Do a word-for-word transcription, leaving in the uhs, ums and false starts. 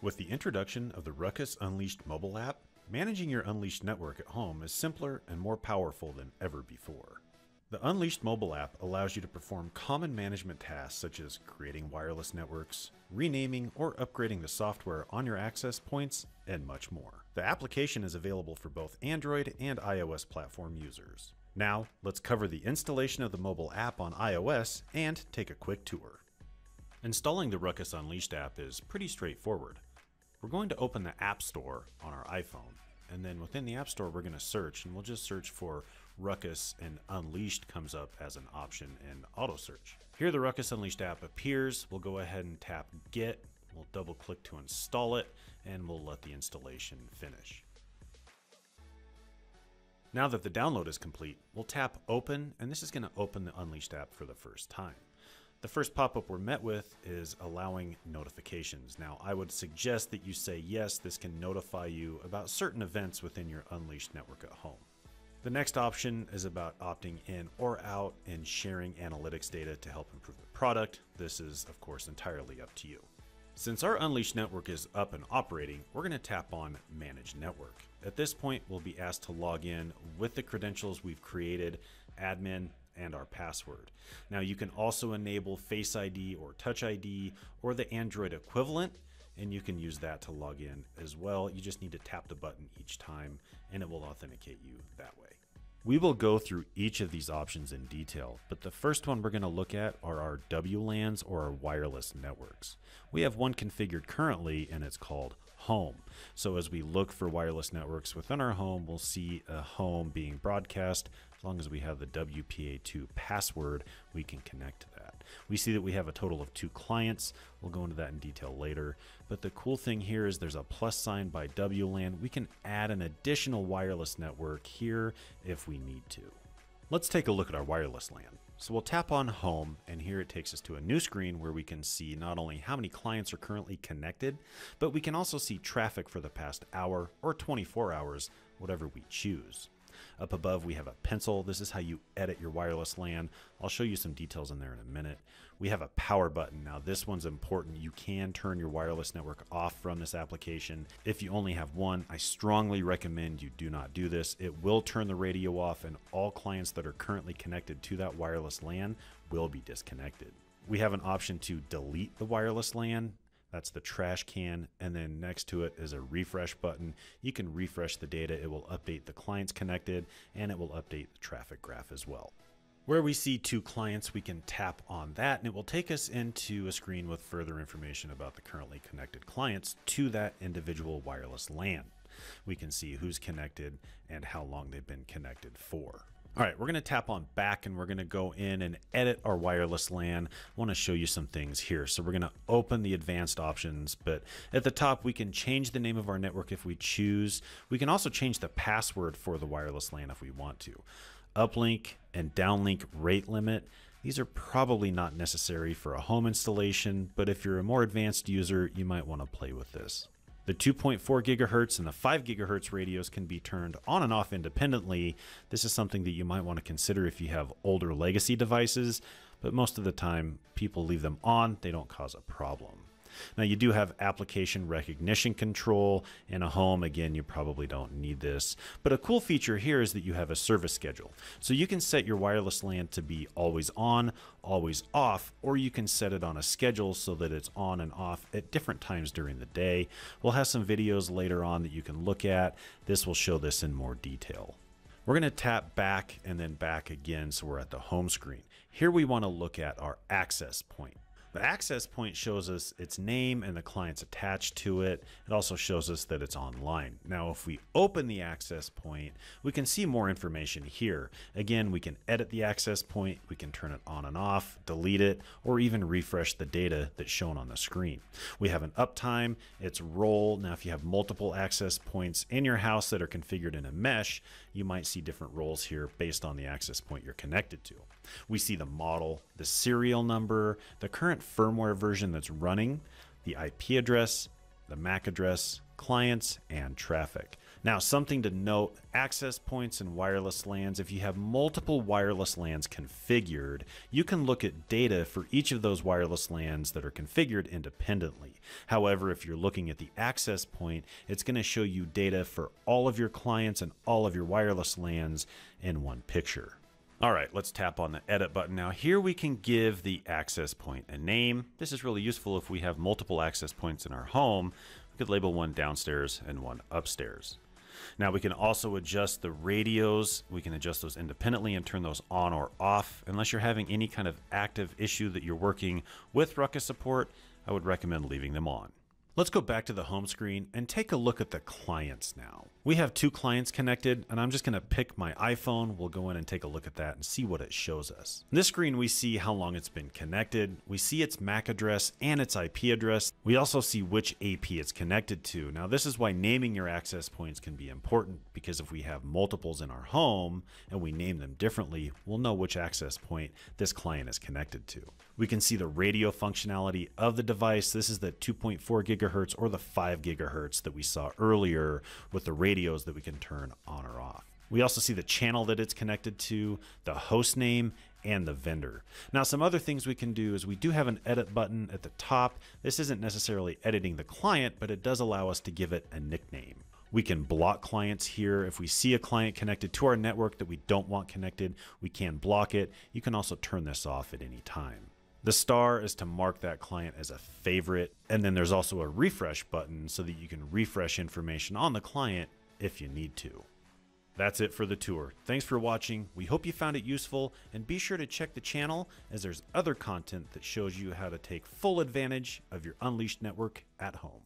With the introduction of the Ruckus Unleashed mobile app, managing your Unleashed network at home is simpler and more powerful than ever before. The Unleashed mobile app allows you to perform common management tasks such as creating wireless networks, renaming or upgrading the software on your access points, and much more. The application is available for both Android and iOS platform users. Now, let's cover the installation of the mobile app on iOS and take a quick tour. Installing the Ruckus Unleashed app is pretty straightforward. We're going to open the App Store on our iPhone, and then within the App Store we're going to search, and we'll just search for Ruckus, and Unleashed comes up as an option in auto search. Here the Ruckus Unleashed app appears. We'll go ahead and tap Get, we'll double click to install it, and we'll let the installation finish. Now that the download is complete, we'll tap Open, and this is going to open the Unleashed app for the first time. The first pop-up we're met with is allowing notifications. Now, I would suggest that you say yes, this can notify you about certain events within your Unleashed network at home. The next option is about opting in or out and sharing analytics data to help improve the product. This is, of course, entirely up to you. Since our Unleashed network is up and operating, we're going to tap on Manage Network. At this point, we'll be asked to log in with the credentials we've created, admin, and our password. Now you can also enable Face I D or Touch I D or the Android equivalent, and you can use that to log in as well. You just need to tap the button each time and it will authenticate you that way. We will go through each of these options in detail, but the first one we're going to look at are our W LANs or our wireless networks. We have one configured currently and it's called Home. So as we look for wireless networks within our home, we'll see a home being broadcast. As long as we have the W P A two password, we can connect to that. We see that we have a total of two clients. We'll go into that in detail later. But the cool thing here is there's a plus sign by W LAN. We can add an additional wireless network here if we need to. Let's take a look at our wireless LAN. So we'll tap on Home, and here it takes us to a new screen where we can see not only how many clients are currently connected, but we can also see traffic for the past hour or twenty-four hours, whatever we choose. Up above, we have a pencil. This is how you edit your wireless LAN. I'll show you some details in there in a minute. We have a power button. Now this one's important. You can turn your wireless network off from this application. If you only have one, I strongly recommend you do not do this. It will turn the radio off, and all clients that are currently connected to that wireless LAN will be disconnected. We have an option to delete the wireless LAN. That's the trash can, and then next to it is a refresh button. You can refresh the data, it will update the clients connected, and it will update the traffic graph as well. Where we see two clients, we can tap on that, and it will take us into a screen with further information about the currently connected clients to that individual wireless LAN. We can see who's connected and how long they've been connected for. All right, we're going to tap on back and we're going to go in and edit our wireless LAN. I want to show you some things here. So we're going to open the advanced options, but at the top we can change the name of our network if we choose. We can also change the password for the wireless LAN if we want to. Uplink and downlink rate limit. These are probably not necessary for a home installation, but if you're a more advanced user, you might want to play with this. The two point four gigahertz and the five gigahertz radios can be turned on and off independently. This is something that you might want to consider if you have older legacy devices, but most of the time people leave them on, they don't cause a problem. Now you do have application recognition control. In a home, again, you probably don't need this, but a cool feature here is that you have a service schedule. So you can set your wireless LAN to be always on, always off, or you can set it on a schedule so that it's on and off at different times during the day. We'll have some videos later on that you can look at. This will show this in more detail. We're going to tap back and then back again, so we're at the home screen. Here we want to look at our access point. The access point shows us its name and the clients attached to it. It also shows us that it's online. Now, if we open the access point, we can see more information here. Again, we can edit the access point, we can turn it on and off, delete it, or even refresh the data that's shown on the screen. We have an uptime, its role. Now, if you have multiple access points in your house that are configured in a mesh, you might see different roles here based on the access point you're connected to. We see the model, the serial number, the current firmware version that's running, the I P address, the M A C address, clients, and traffic. Now, something to note, access points and wireless LANs, if you have multiple wireless LANs configured, you can look at data for each of those wireless LANs that are configured independently. However, if you're looking at the access point, it's going to show you data for all of your clients and all of your wireless LANs in one picture. All right, let's tap on the edit button. Now here we can give the access point a name. This is really useful if we have multiple access points in our home. We could label one downstairs and one upstairs. Now we can also adjust the radios. We can adjust those independently and turn those on or off. Unless you're having any kind of active issue that you're working with Ruckus support, I would recommend leaving them on. Let's go back to the home screen and take a look at the clients now. We have two clients connected, and I'm just gonna pick my iPhone. We'll go in and take a look at that and see what it shows us. On this screen, we see how long it's been connected. We see its MAC address and its I P address. We also see which A P it's connected to. Now, this is why naming your access points can be important, because if we have multiples in our home and we name them differently, we'll know which access point this client is connected to. We can see the radio functionality of the device. This is the two point four gigahertz Hertz or the five gigahertz that we saw earlier with the radios that we can turn on or off. We also see the channel that it's connected to, the host name, and the vendor. Now, some other things we can do is we do have an edit button at the top. This isn't necessarily editing the client, but it does allow us to give it a nickname. We can block clients here. If we see a client connected to our network that we don't want connected, we can block it. You can also turn this off at any time. The star is to mark that client as a favorite, and then there's also a refresh button so that you can refresh information on the client if you need to. That's it for the tour. Thanks for watching. We hope you found it useful, and be sure to check the channel as there's other content that shows you how to take full advantage of your Unleashed network at home.